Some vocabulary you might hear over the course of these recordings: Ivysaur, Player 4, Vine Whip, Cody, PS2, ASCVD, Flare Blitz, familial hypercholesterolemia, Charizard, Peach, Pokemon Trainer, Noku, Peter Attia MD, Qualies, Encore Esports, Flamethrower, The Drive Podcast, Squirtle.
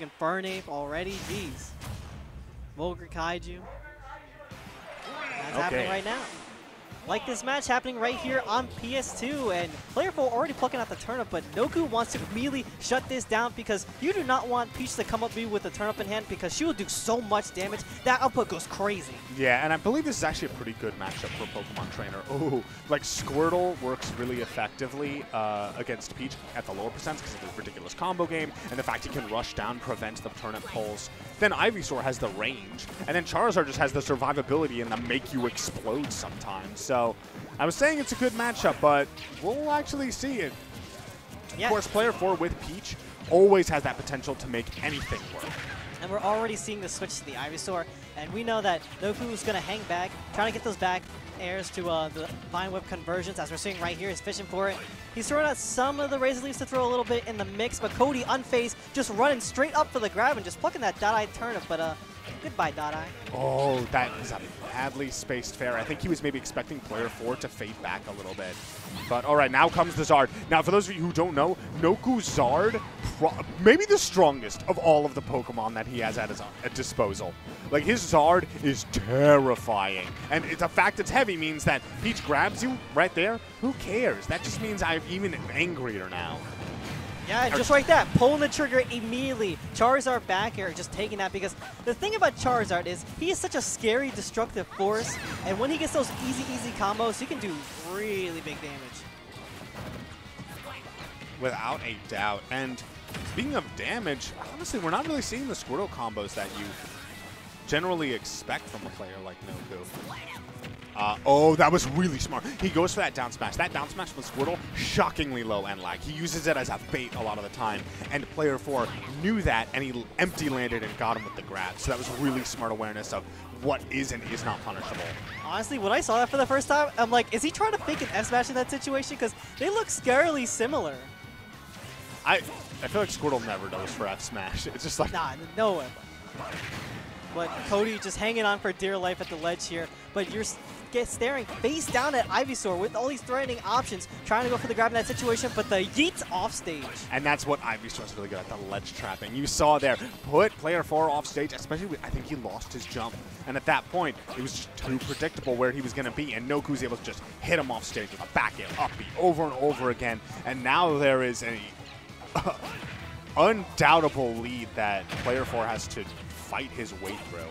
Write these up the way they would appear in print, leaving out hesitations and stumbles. and Fernape already. Jeez. Vulgar Kaiju. That's happening right now. Like this match happening right here on PS2, and Player 4 already plucking out the turnip, but Noku wants to immediately shut this down because you do not want Peach to come up to you with the turnip in hand because she will do so much damage. That output goes crazy. Yeah, and I believe this is actually a pretty good matchup for Pokemon Trainer. Ooh, like Squirtle works really effectively against Peach at the lower percents because of the ridiculous combo game and the fact he can rush down, prevent the turnip pulls. Then Ivysaur has the range, and then Charizard just has the survivability and the make you explode sometimes. So I was saying it's a good matchup, but we'll actually see it. Yeah. Of course, Player 4 with Peach always has that potential to make anything work. And we're already seeing the switch to the Ivysaur, and we know that Noku is going to hang back, trying to get those back airs to the Vine Whip conversions, as we're seeing right here. He's fishing for it. He's throwing out some of the Razor Leaves to throw a little bit in the mix, but Cody, unfazed, just running straight up for the grab and just plucking that Dot-Eye turnip, but goodbye, Dot-Eye. Oh, that was a badly spaced fair. I think he was maybe expecting Player 4 to fade back a little bit. But all right, now comes the Zard. Now, for those of you who don't know, Noku Zard, maybe the strongest of all of the Pokemon that he has at his disposal. Like, his Zard is terrifying. And the fact it's heavy means that Peach grabs you right there. Who cares? That just means I'm even angrier now. Yeah, just like that, pulling the trigger immediately. Charizard back air, just taking that, because the thing about Charizard is he is such a scary, destructive force, and when he gets those easy combos, he can do really big damage. Without a doubt. And speaking of damage, honestly, we're not really seeing the Squirtle combos that you generally expect from a player like Noku. Oh, that was really smart. He goes for that down smash. That down smash with Squirtle, shockingly low end lag. He uses it as a bait a lot of the time, and Player 4 knew that, and he empty landed and got him with the grab. So that was really smart awareness of what is and is not punishable. Honestly, when I saw that for the first time, I'm like, is he trying to fake an F smash in that situation? Because they look scarily similar. I feel like Squirtle never goes for F smash. It's just like... Nah, no. But Cody just hanging on for dear life at the ledge here. But you're... Get staring face down at Ivysaur with all these threatening options, trying to go for the grab in that situation, but the yeet's off stage. And that's what Ivysaur's really good at, the ledge trapping. You saw there, put Player 4 off stage, especially with, I think he lost his jump. And at that point, it was just too predictable where he was going to be, and Noku's able to just hit him off stage with a back air, up B, over and over again. And now there is an undoubtable lead that Player 4 has to fight his way through.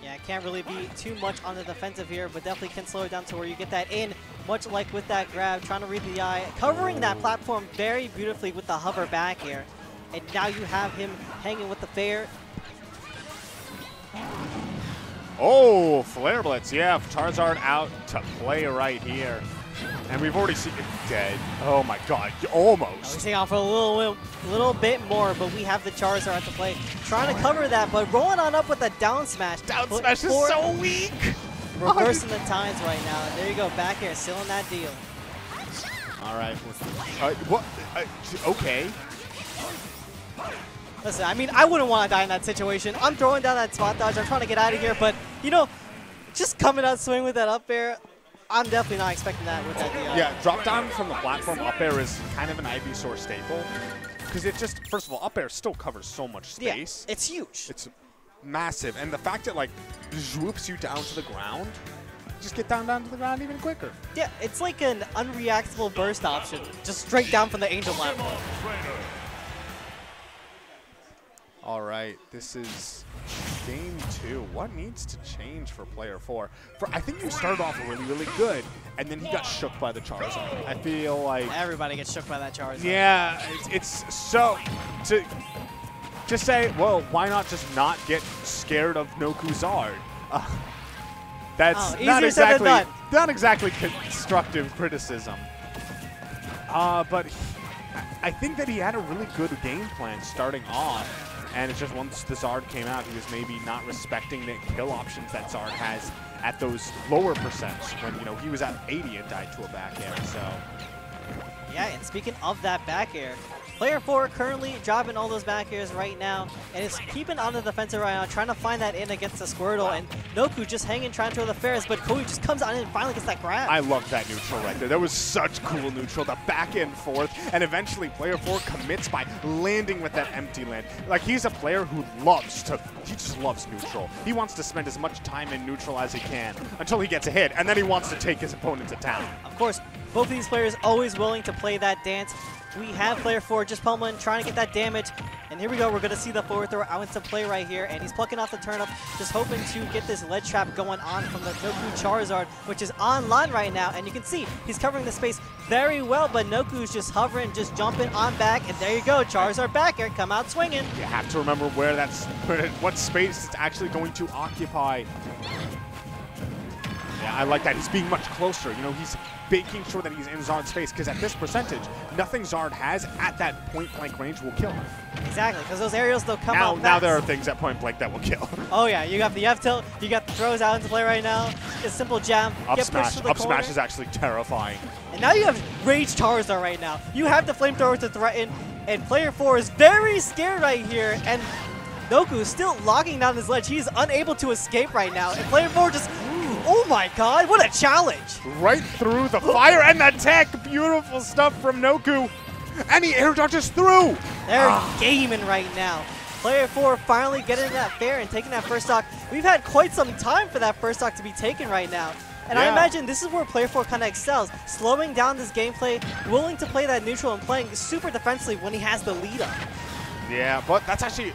Yeah, can't really be too much on the defensive here, but definitely can slow it down to where you get that in, much like with that grab, trying to read the eye, covering that platform very beautifully with the hover back air. And now you have him hanging with the fair. Oh, Flare Blitz, yeah, Charizard out to play right here. And we've already seen it dead. Oh my god, almost. He's hanging on for a little bit more, but we have the Charizard at the play. Trying to cover that, but rolling on up with a down smash. Down smash is so weak! Reversing the times right now. There you go, back air, sealing that deal. Alright. Okay. Listen, I mean, I wouldn't want to die in that situation. I'm throwing down that spot dodge. I'm trying to get out of here, but, you know, just coming out swing with that up air. I'm definitely not expecting that with that DI. Yeah, drop down from the platform up air is kind of an Ivysaur staple. Because it just, first of all, up air still covers so much space. Yeah, it's huge. It's massive. And the fact that, like, zwoops you down to the ground, just get down to the ground even quicker. Yeah, it's like an unreactable burst option. Just straight down from the Angel platform. All right, this is game 2. What needs to change for Player 4? I think you started off really good, and then he got shook by the Charizard. I feel like everybody gets shook by that Charizard. Yeah, it's so to just say, well, why not just not get scared of Noku Zard? That's not exactly constructive criticism. But I think that he had a really good game plan starting off. And it's just once the Zard came out, he was maybe not respecting the kill options that Zard has at those lower percents when, you know, he was at 80 and died to a back air, so. Yeah, and speaking of that back air, Player 4 currently dropping all those back airs right now, and is keeping on the defensive right now, trying to find that in against the Squirtle, and Noku just hanging, trying to throw the fares, but Cody just comes on in and finally gets that grab. I love that neutral right there. That was such cool neutral, the back and forth, and eventually Player 4 commits by landing with that empty land. Like, he's a player who loves to, he just loves neutral. He wants to spend as much time in neutral as he can until he gets a hit, and then he wants to take his opponent to town. Of course, both of these players always willing to play that dance. We have Player 4 just pummeling, trying to get that damage. And here we go, we're going to see the forward throw out into play right here. And he's plucking off the turnip, just hoping to get this ledge trap going on from the Noku Charizard, which is online right now. And you can see he's covering the space very well, but Noku's just hovering, just jumping on back. And there you go, Charizard back air, come out swinging. You have to remember where that's, what space it's actually going to occupy. Yeah, I like that. He's being much closer. You know, he's making sure that he's in Zard's face, because at this percentage, nothing Zard has at that point-blank range will kill him. Exactly, because those aerials, they'll come out fast. Now there are things at point-blank that will kill. Oh yeah, you got the F-tilt, you got the throws out into play right now, a simple jab. Up smash. Up smash is actually terrifying. And now you have Rage Charizard right now. You have the Flamethrower to threaten, and Player 4 is very scared right here, and Noku is still locking down this ledge. He is unable to escape right now, and Player 4 just... Oh my god, what a challenge! Right through the fire and the tech! Beautiful stuff from Noku! And he air dodges through! They're gaming right now. Player 4 finally getting that fair and taking that first stock. We've had quite some time for that first stock to be taken right now. And yeah. I imagine this is where Player 4 kind of excels, slowing down this gameplay, willing to play that neutral and playing super defensively when he has the lead up. Yeah, but that's actually,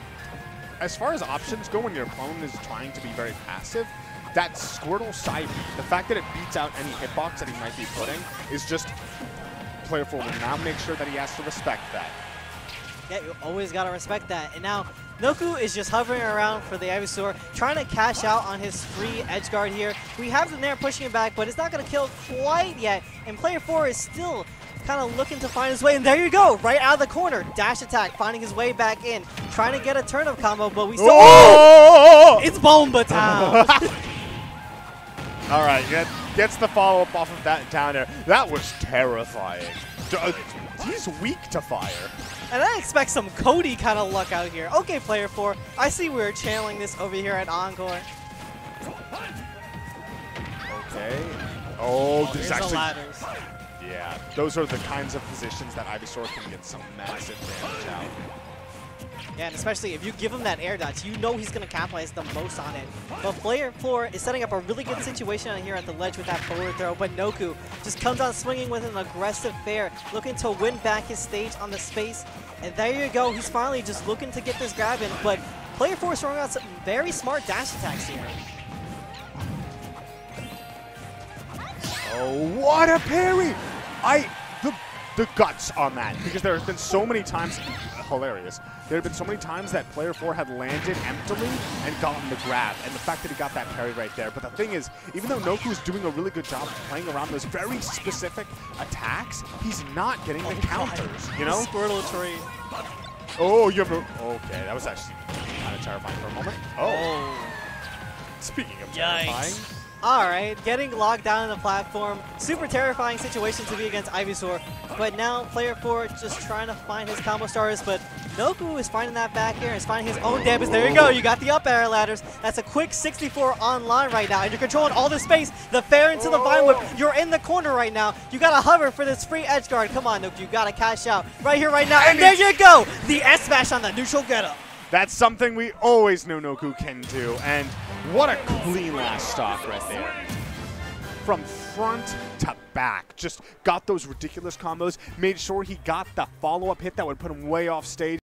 as far as options go when your opponent is trying to be very passive, that Squirtle side beat, the fact that it beats out any hitbox that he might be putting, is just Player 4 will now make sure that he has to respect that. Yeah, you always gotta respect that. And now Noku is just hovering around for the Ivysaur, trying to cash out on his free edge guard here. We have him there pushing it back, but it's not gonna kill quite yet. And Player 4 is still kind of looking to find his way, and there you go, right out of the corner, dash attack, finding his way back in, trying to get a turnip combo, but we still. Oh! It's Bomba time. All right, gets the follow-up off of that down air. That was terrifying. He's weak to fire. And I expect some Cody kind of luck out here. Okay, Player 4, I see we're channeling this over here at Encore. Okay. Oh, there's actually... ladders. Yeah, those are the kinds of positions that Ivysaur can get some massive damage out. Yeah, and especially if you give him that air dodge, you know he's going to capitalize the most on it. But Player 4 is setting up a really good situation out here at the ledge with that forward throw, but Noku just comes on swinging with an aggressive fair, looking to win back his stage on the space. And there you go, he's finally just looking to get this grab in, but Player 4 is throwing out some very smart dash attacks here. Oh, what a parry! The guts on that, because there have been so many times, hilarious, there have been so many times that Player 4 had landed emptily and gotten the grab, and the fact that he got that parry right there. But the thing is, even though Noku's doing a really good job of playing around those very specific attacks, he's not getting the counters, you know? Squirtle tree. Oh, you have a, okay, that was actually kind of terrifying for a moment. Oh. Speaking of terrifying. Alright, getting locked down on the platform. Super terrifying situation to be against Ivysaur. But now Player 4 just trying to find his combo starters, but Noku is finding that back air, is finding his own damage. There you go, you got the up air ladders. That's a quick 64 online right now, and you're controlling all the space. The fair into the Vine Whip. You're in the corner right now. You gotta hover for this free edge guard. Come on, Noku, you gotta cash out. Right here, right now, and there you go! The S smash on the neutral getup. That's something we always know Noku can do, and what a clean last stock right there. From front to back, just got those ridiculous combos, made sure he got the follow-up hit that would put him way off stage.